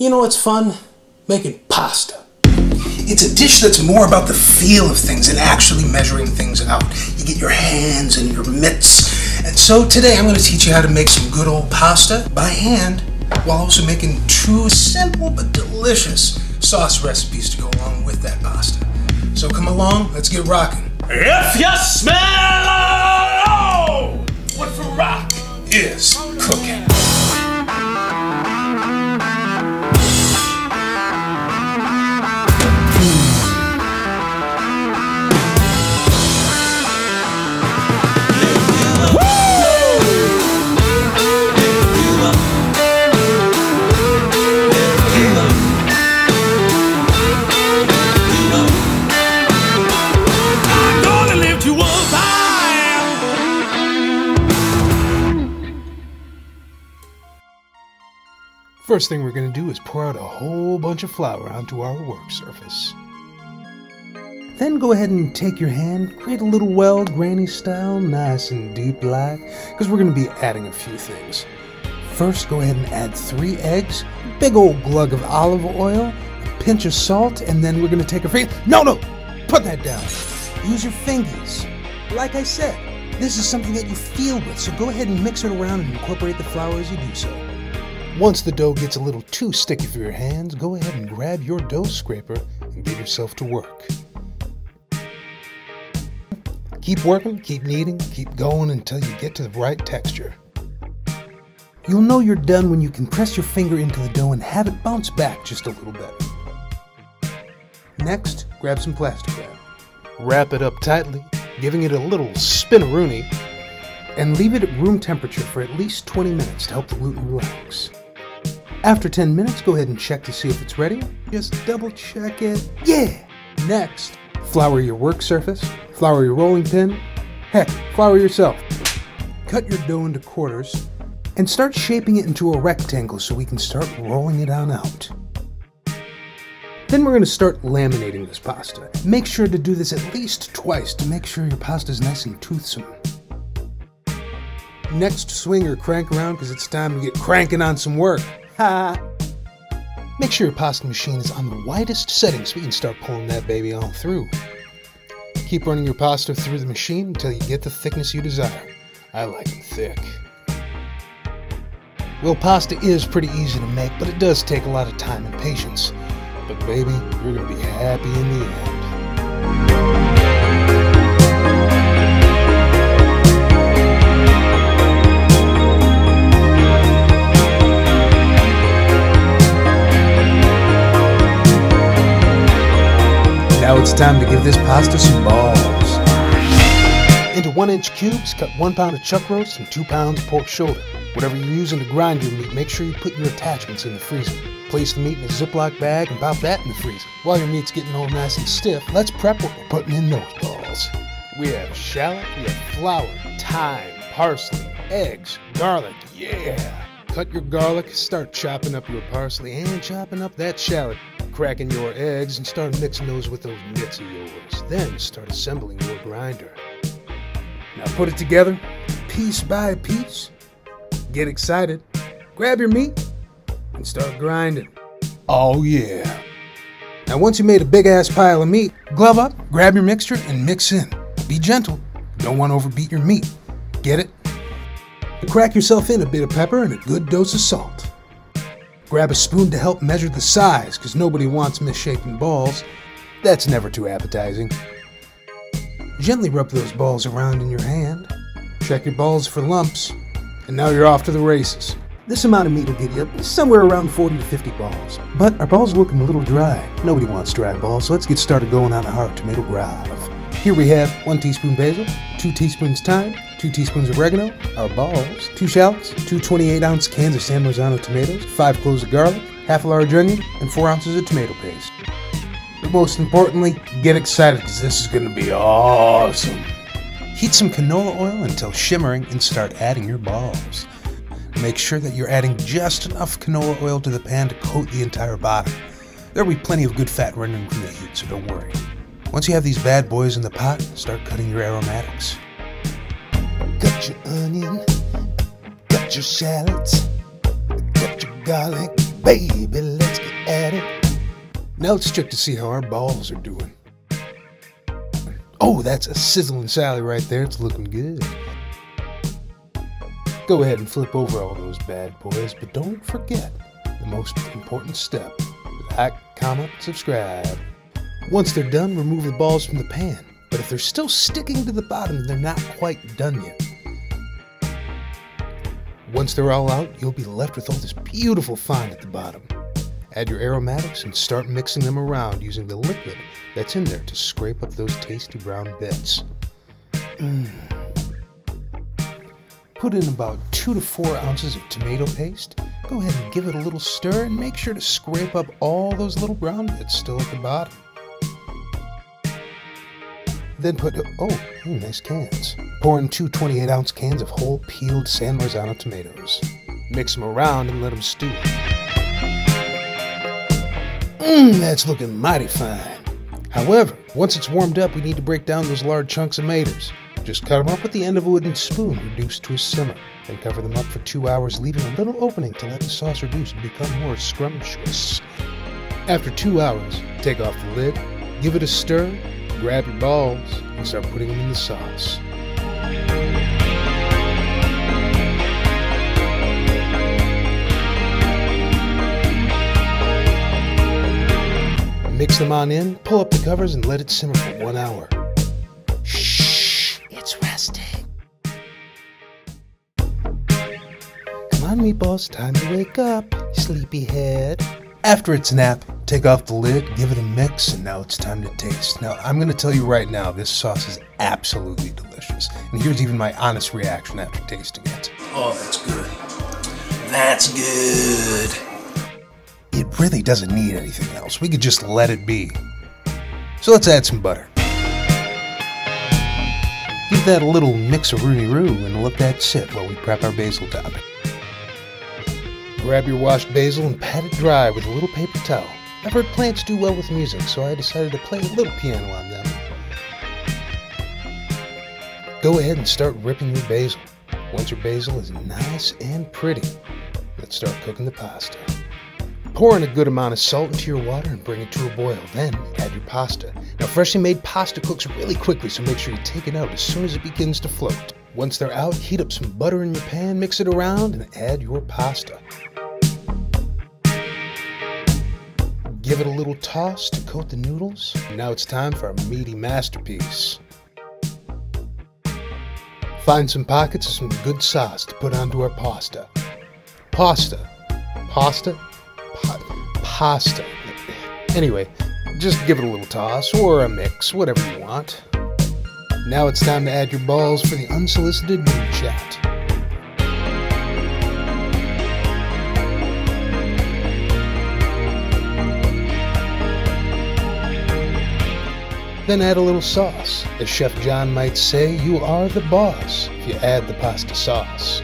You know what's fun? Making pasta. It's a dish that's more about the feel of things and actually measuring things out. You get your hands and your mitts. And so today I'm going to teach you how to make some good old pasta by hand, while also making two simple but delicious sauce recipes to go along with that pasta. So come along, let's get rocking. If you smell, oh, what for rock is cooking. First thing we're going to do is pour out a whole bunch of flour onto our work surface. Then go ahead and take your hand, create a little well, granny style, nice and deep like, because we're going to be adding a few things. First, go ahead and add 3 eggs, a big old glug of olive oil, a pinch of salt, and then we're going to take a no, put that down. Use your fingers. Like I said, this is something that you feel with, so go ahead and mix it around and incorporate the flour as you do so. Once the dough gets a little too sticky for your hands, go ahead and grab your dough scraper and get yourself to work. Keep working, keep kneading, keep going until you get to the right texture. You'll know you're done when you can press your finger into the dough and have it bounce back just a little better. Next, grab some plastic wrap. Wrap it up tightly, giving it a little spinaroonie, and leave it at room temperature for at least 20 minutes to help the gluten relax. After 10 minutes, go ahead and check to see if it's ready. Just double check it. Yeah! Next, flour your work surface, flour your rolling pin, heck, flour yourself. Cut your dough into quarters and start shaping it into a rectangle so we can start rolling it on out. Then we're going to start laminating this pasta. Make sure to do this at least twice to make sure your pasta is nice and toothsome. Next, swing your crank around because it's time to get cranking on some work. Ha! Make sure your pasta machine is on the widest setting so we can start pulling that baby on through. Keep running your pasta through the machine until you get the thickness you desire. I like them thick. Well, pasta is pretty easy to make, but it does take a lot of time and patience. But baby, you're going to be happy in the end. Now it's time to give this pasta some balls. Into 1-inch cubes, cut 1 pound of chuck roast and 2 pounds of pork shoulder. Whatever you're using to grind your meat, make sure you put your attachments in the freezer. Place the meat in a Ziploc bag and pop that in the freezer. While your meat's getting all nice and stiff, let's prep what we're putting in those balls. We have shallot, we have flour, thyme, parsley, eggs, garlic, yeah! Cut your garlic, start chopping up your parsley and chopping up that shallot. Crack in your eggs and start mixing those with those mitts of yours. Then start assembling your grinder. Now put it together, piece by piece. Get excited, grab your meat, and start grinding. Oh yeah! Now once you made a big ass pile of meat, glove up, grab your mixture, and mix in. Be gentle, don't want to overbeat your meat. Get it? Crack yourself in a bit of pepper and a good dose of salt. Grab a spoon to help measure the size, because nobody wants misshapen balls. That's never too appetizing. Gently rub those balls around in your hand. Check your balls for lumps. And now you're off to the races. This amount of meat will get you somewhere around 40 to 50 balls. But our balls are looking a little dry. Nobody wants dry balls, so let's get started going on our tomato grave. Here we have 1 teaspoon basil, 2 teaspoons thyme, 2 teaspoons oregano, our balls, 2 shallots, 2 28-ounce cans of San Marzano tomatoes, 5 cloves of garlic, half a large onion, and 4 ounces of tomato paste. But most importantly, get excited because this is going to be awesome. Heat some canola oil until shimmering and start adding your balls. Make sure that you're adding just enough canola oil to the pan to coat the entire bottom. There'll be plenty of good fat rendering from the heat, so don't worry. Once you have these bad boys in the pot, start cutting your aromatics. Cut your onion, cut your shallots, cut your garlic, Baby, let's get at it. Now let's check to see how our balls are doing. Oh, that's a sizzling Sally right there. It's looking good. Go ahead and flip over all those bad boys, but don't forget the most important step. Like, comment, subscribe. Once they're done, remove the balls from the pan. But if they're still sticking to the bottom, they're not quite done yet. Once they're all out, you'll be left with all this beautiful fine at the bottom. Add your aromatics and start mixing them around using the liquid that's in there to scrape up those tasty brown bits. Put in about 2 to 4 ounces of tomato paste. Go ahead and give it a little stir and make sure to scrape up all those little brown bits still at the bottom. Then put, nice cans. Pour in 2 28-ounce cans of whole peeled San Marzano tomatoes. Mix them around and let them stew. That's looking mighty fine. However, once it's warmed up, we need to break down those large chunks of tomatoes. Just cut them up with the end of a wooden spoon, reduced to a simmer. Then cover them up for 2 hours, leaving a little opening to let the sauce reduce and become more scrumptious. After 2 hours, take off the lid, give it a stir, grab your balls and start putting them in the sauce. Mix them on in, pull up the covers and let it simmer for 1 hour. Shh, it's resting. Come on, meatballs, time to wake up, sleepyhead. After its nap, take off the lid, give it a mix, and now it's time to taste. Now, I'm going to tell you right now, this sauce is absolutely delicious. And here's even my honest reaction after tasting it. Oh, that's good. That's good. It really doesn't need anything else. We could just let it be. So let's add some butter. Give that a little mix-a-rooney-roo and let that sit while we prep our basil topping. Grab your washed basil and pat it dry with a little paper towel. I've heard plants do well with music, so I decided to play a little piano on them. Go ahead and start ripping your basil. Once your basil is nice and pretty, let's start cooking the pasta. Pour in a good amount of salt into your water and bring it to a boil. Then add your pasta. Now, freshly made pasta cooks really quickly, so make sure you take it out as soon as it begins to float. Once they're out, heat up some butter in your pan, mix it around, and add your pasta. Give it a little toss to coat the noodles. Now it's time for our meaty masterpiece. Find some pockets of some good sauce to put onto our pasta. Pasta. Anyway, just give it a little toss or a mix, whatever you want. Now it's time to add your balls for the unsolicited nude shot. Then add a little sauce. As Chef John might say, you are the boss if you add the pasta sauce.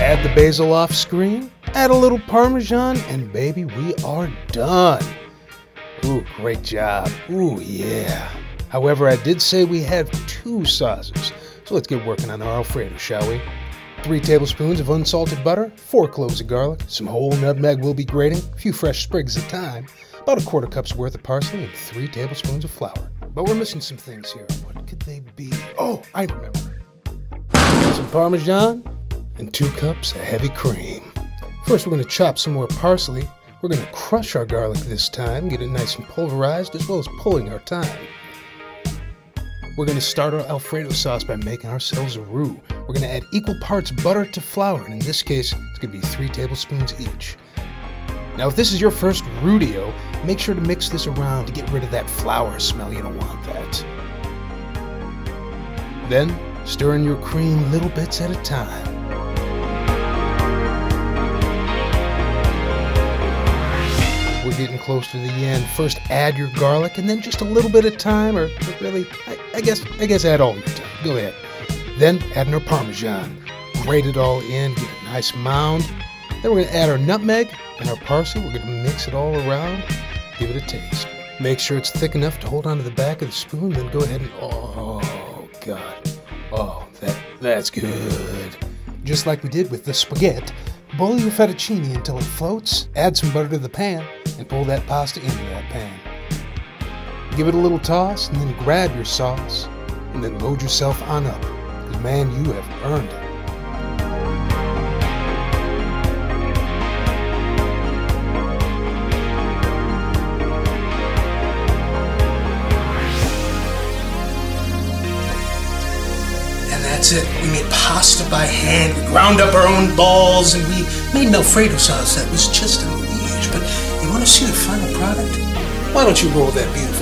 Add the basil off screen, add a little Parmesan, and baby, we are done. Ooh, great job. Ooh, yeah. However, I did say we have 2 sauces, so let's get working on our Alfredo, shall we? 3 tablespoons of unsalted butter, 4 cloves of garlic, some whole nutmeg we'll be grating, a few fresh sprigs of thyme, about a quarter cup's worth of parsley, and 3 tablespoons of flour. But we're missing some things here. What could they be? Oh, I remember. Some Parmesan and 2 cups of heavy cream. First, we're going to chop some more parsley. We're going to crush our garlic this time, get it nice and pulverized, as well as pulling our thyme. We're going to start our Alfredo sauce by making ourselves a roux. We're going to add equal parts butter to flour, and in this case, it's going to be 3 tablespoons each. Now, if this is your first roux-dio, make sure to mix this around to get rid of that flour smell. You don't want that. Then, stir in your cream little bits at a time. We're getting close to the end. First, add your garlic, and then just a little bit of thyme, or really, I guess add all your thyme. Go ahead. Then, add in our Parmesan. Grate it all in, get a nice mound. Then we're going to add our nutmeg and our parsley. We're going to mix it all around, give it a taste. Make sure it's thick enough to hold onto the back of the spoon, then go ahead and, oh, God. Oh, that's good. Just like we did with the spaghetti, Boil your fettuccine until it floats, add some butter to the pan, and pull that pasta into that pan. Give it a little toss, and then grab your sauce, and then load yourself on up, because man, you have earned it. That's it. We made pasta by hand, we ground up our own balls, and we made an Alfredo sauce that was just a Liege. But you want to see the final product? Why don't you roll that beautiful